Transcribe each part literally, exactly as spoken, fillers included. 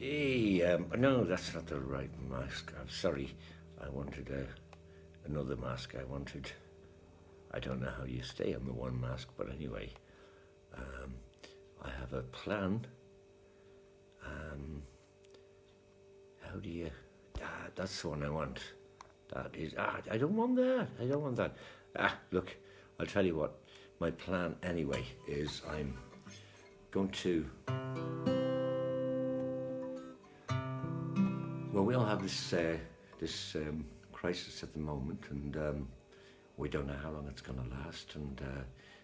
Hey, um, no, that's not the right mask. I'm sorry. I wanted a, another mask. I wanted, I don't know how you stay on the one mask, but anyway, um, I have a plan. Um, how do you, ah, that's the one I want. That is, ah, I don't want that. I don't want that. Ah, look, I'll tell you what. My plan anyway is I'm going to, well, we all have this uh, this um, crisis at the moment, and um, we don't know how long it's going to last, and uh,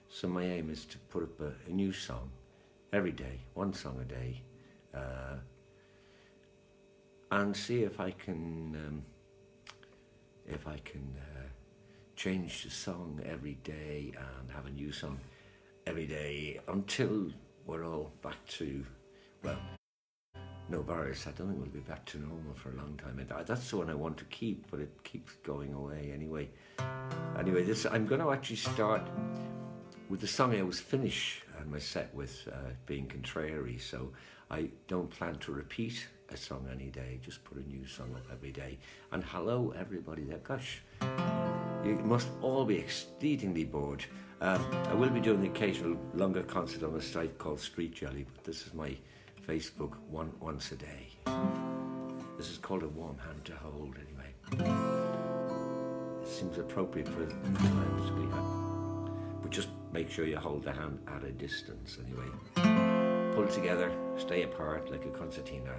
so my aim is to put up a, a new song every day, one song a day, uh, and see if I can um, if I can uh, change the song every day and have a new song every day until we're all back to, well, no virus. I don't think we'll be back to normal for a long time. And that's the one I want to keep, but it keeps going away anyway. Anyway, this I'm going to actually start with the song I always finish my set with, uh, being contrary. So I don't plan to repeat a song any day. Just put a new song up every day. And hello, everybody there. Gosh, you must all be exceedingly bored. Uh, I will be doing an occasional longer concert on a site called Street Jelly, but this is my Facebook one once a day. This is called A Warm Hand to Hold, anyway. It seems appropriate for the times we have. But just make sure you hold the hand at a distance, anyway. Pull together, stay apart like a concertina.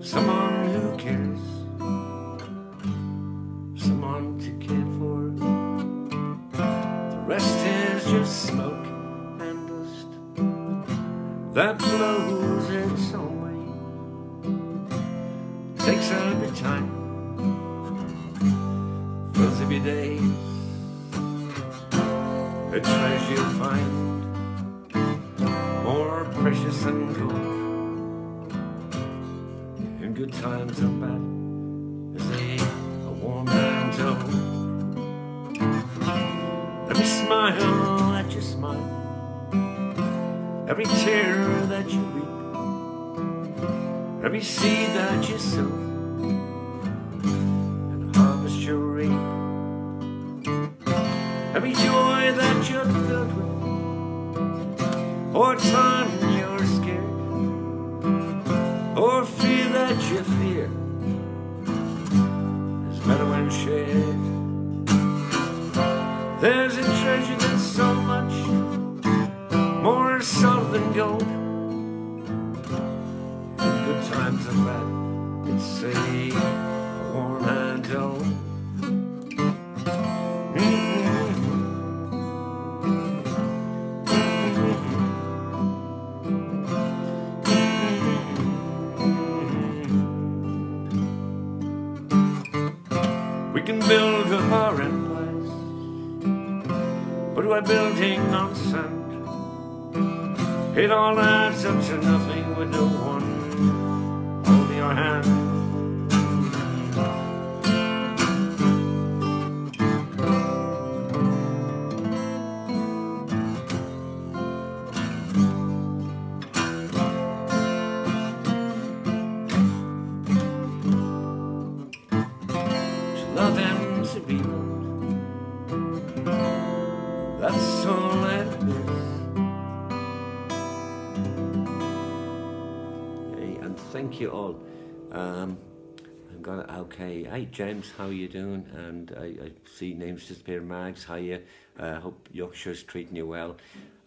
Someone who cares, someone to care for. The rest is just smoke and dust that blows its own way. Takes a bit of time, fills up your days. The treasure you'll find more precious than gold. Good times and bad, as they a warm hand to hold. Every smile that you smile, every tear that you weep, every seed that you sow, and harvest you reap. Every joy that you're filled with, or time you're scared, or fear that you fear, is better when shared. There's a treasure that's so much more solid than gold. In good times and bad, it's a warm hand to hold. We can build our empires, but we're building on sand. It all adds up to nothing with no one holding your hand. Love ends a beat, that's all it is. Hey, and thank you all. Um, I'm gonna, okay, hey James, how you doing? And I, I see names disappear. Mags, how you? I uh, hope Yorkshire's treating you well.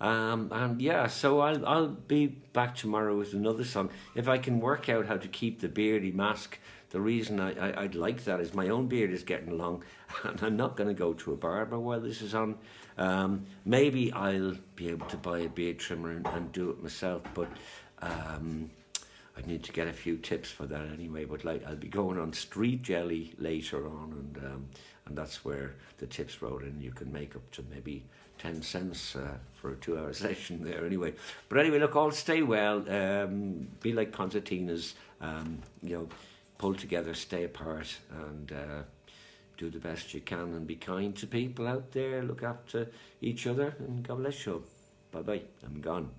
Um, and yeah, so I'll, I'll be back tomorrow with another song. If I can work out how to keep the beardy mask. The reason I, I, I'd like that is my own beard is getting long and I'm not going to go to a barber while this is on. Um, maybe I'll be able to buy a beard trimmer and, and do it myself, but um, I need to get a few tips for that anyway. But like, I'll be going on Street Jelly later on, and um, and that's where the tips roll in. You can make up to maybe ten cents uh, for a two hour session there anyway. But anyway, look, all stay well, um, be like concertinas, um, you know, pull together, stay apart, and uh, do the best you can, and be kind to people out there, look after each other, and God bless you. Bye bye, I'm gone.